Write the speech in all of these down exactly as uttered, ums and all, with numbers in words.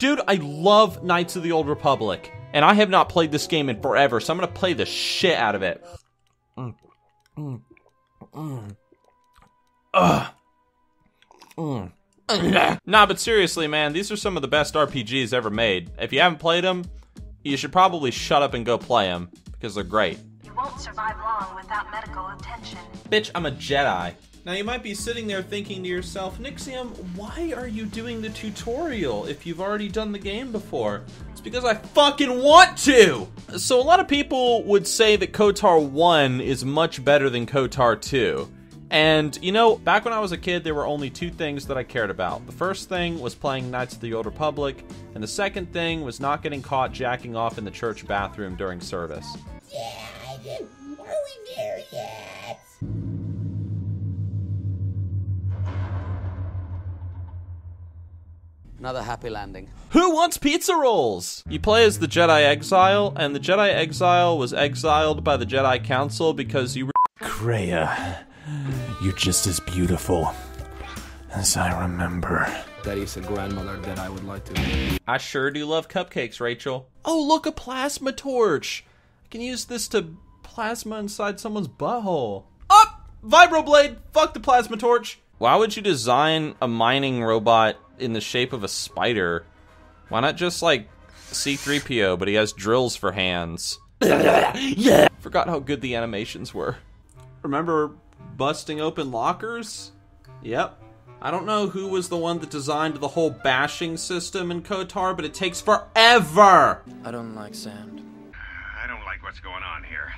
Dude, I love Knights of the Old Republic. And I have not played this game in forever, so I'm going to play the shit out of it. Mm, mm, mm. Ugh. Mm. Nah, but seriously, man, these are some of the best R P Gs ever made. If you haven't played them, you should probably shut up and go play them, because they're great. You won't survive long without medical attention. Bitch, I'm a Jedi. Now, you might be sitting there thinking to yourself, Nixxiom, why are you doing the tutorial if you've already done the game before? It's because I fucking want to! So a lot of people would say that KOTOR one is much better than KOTOR two. And, you know, back when I was a kid, there were only two things that I cared about. The first thing was playing Knights of the Old Republic, and the second thing was not getting caught jacking off in the church bathroom during service. Yeah, I didn't. Are we there yet? Another happy landing. Who wants pizza rolls? You play as the Jedi Exile, and the Jedi Exile was exiled by the Jedi Council because you were Kreia. You're just as beautiful as I remember. That is a grandmother that I would like to meet. I sure do love cupcakes, Rachel. Oh, look, a plasma torch. I can use this to plasma inside someone's butthole. Up! Vibroblade! Fuck the plasma torch! Why would you design a mining robot in the shape of a spider? Why not just, like, C three P O, but he has drills for hands? Yeah! Forgot how good the animations were. Remember busting open lockers? Yep. I don't know who was the one that designed the whole bashing system in KOTOR, but it takes forever! I don't like sand. I don't like what's going on here.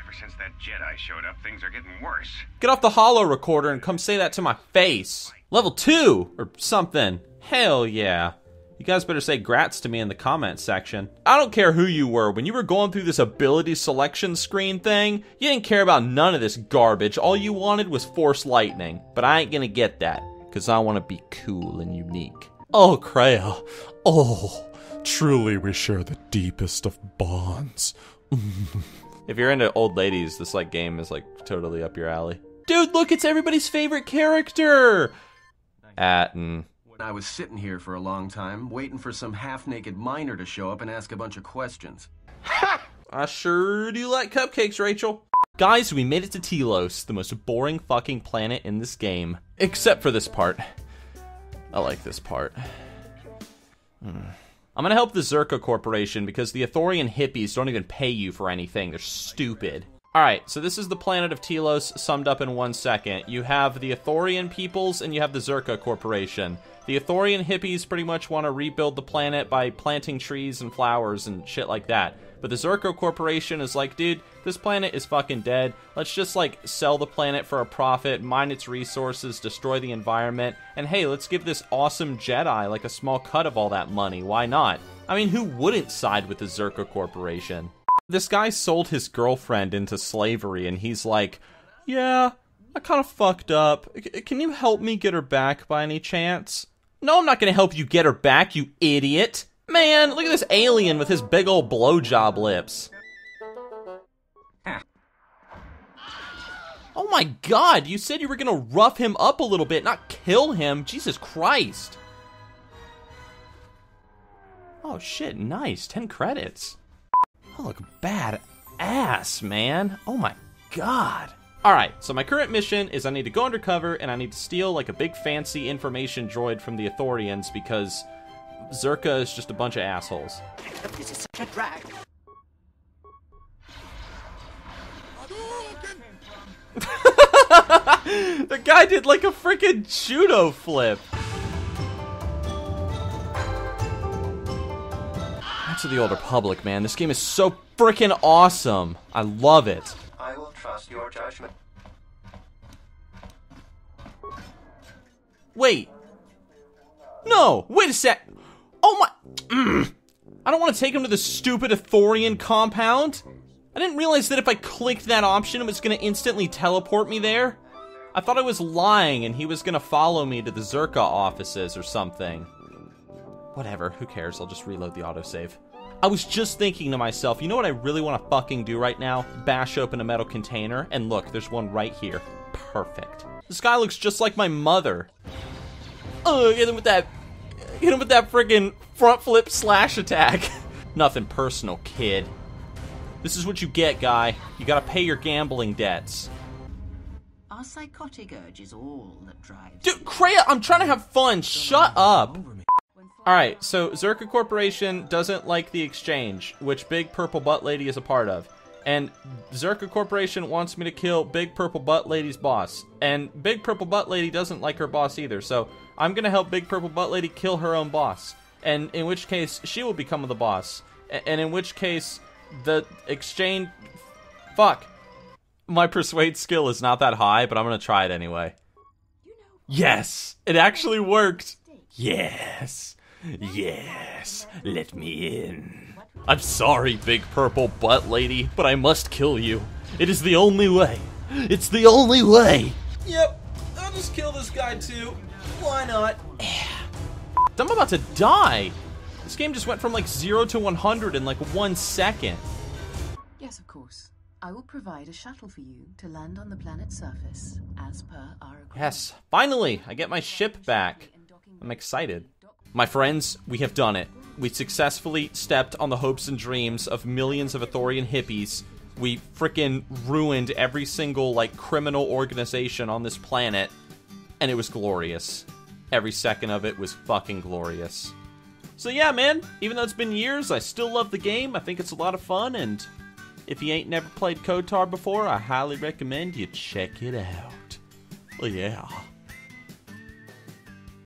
Ever since that Jedi showed up, things are getting worse. Get off the holo recorder and come say that to my face! Level two! Or something. Hell yeah. You guys better say grats to me in the comment section. I don't care who you were. When you were going through this ability selection screen thing, you didn't care about none of this garbage. All you wanted was Force Lightning. But I ain't gonna get that, because I want to be cool and unique. Oh, Kreia. Oh, truly we share the deepest of bonds. If you're into old ladies, this like game is like totally up your alley. Dude, look, it's everybody's favorite character! Atten. I was sitting here for a long time, waiting for some half-naked miner to show up and ask a bunch of questions. Ha! I sure do like cupcakes, Rachel. Guys, we made it to Telos, the most boring fucking planet in this game. Except for this part. I like this part. Hmm. I'm gonna help the Czerka Corporation because the Ithorian hippies don't even pay you for anything. They're stupid. Alright, so this is the planet of Telos summed up in one second. You have the Ithorian peoples and you have the Czerka Corporation. The Ithorian hippies pretty much want to rebuild the planet by planting trees and flowers and shit like that. But the Czerka Corporation is like, dude, this planet is fucking dead. Let's just, like, sell the planet for a profit, mine its resources, destroy the environment, and hey, let's give this awesome Jedi, like, a small cut of all that money. Why not? I mean, who wouldn't side with the Czerka Corporation? This guy sold his girlfriend into slavery, and he's like, yeah, I kind of fucked up. C- can you help me get her back by any chance? No, I'm not gonna help you get her back, you idiot! Man, look at this alien with his big old blowjob lips. Oh my god, you said you were gonna rough him up a little bit, not kill him. Jesus Christ. Oh shit, nice, ten credits. I look bad ass, man. Oh my god. Alright, so my current mission is I need to go undercover and I need to steal like a big fancy information droid from the Ithorians because Czerka is just a bunch of assholes. This is such a drag. The guy did like a freaking judo flip. Knights of the Old Republic, man. This game is so freaking awesome. I love it. I will trust your judgment. Wait. No! Wait a sec! Oh my- mm. I don't want to take him to the stupid Ithorian compound. I didn't realize that if I clicked that option, it was going to instantly teleport me there. I thought I was lying and he was going to follow me to the Czerka offices or something. Whatever, who cares? I'll just reload the autosave. I was just thinking to myself, you know what I really want to fucking do right now? Bash open a metal container, and look, there's one right here. Perfect. This guy looks just like my mother. Oh, get him with that Hit him with that friggin' front flip slash attack. Nothing personal, kid. This is what you get, guy. You gotta pay your gambling debts. Our psychotic urge is all that drives. Dude, Kreia, I'm trying to have fun. Shut up. Alright, so Czerka Corporation doesn't like the exchange, which Big Purple Butt Lady is a part of. And Czerka Corporation wants me to kill Big Purple Butt Lady's boss. And Big Purple Butt Lady doesn't like her boss either, so I'm gonna help Big Purple Butt Lady kill her own boss. And in which case, she will become the boss. And in which case, the exchange... Fuck. My persuade skill is not that high, but I'm gonna try it anyway. Yes! It actually worked! Yes! Yes! Let me in. I'm sorry, Big Purple Butt Lady, but I must kill you. It is the only way. It's the only way! Yep, I'll just kill this guy too. Why not? I'm about to die! This game just went from like zero to one hundred in like one second. Yes, of course. I will provide a shuttle for you to land on the planet's surface, as per our agreement. Yes, finally! I get my ship back. I'm excited. My friends, we have done it. We successfully stepped on the hopes and dreams of millions of Ithorian hippies. We frickin' ruined every single, like, criminal organization on this planet. And it was glorious. Every second of it was fucking glorious. So yeah, man, even though it's been years, I still love the game. I think it's a lot of fun, and if you ain't never played KOTOR before, I highly recommend you check it out. Well, yeah.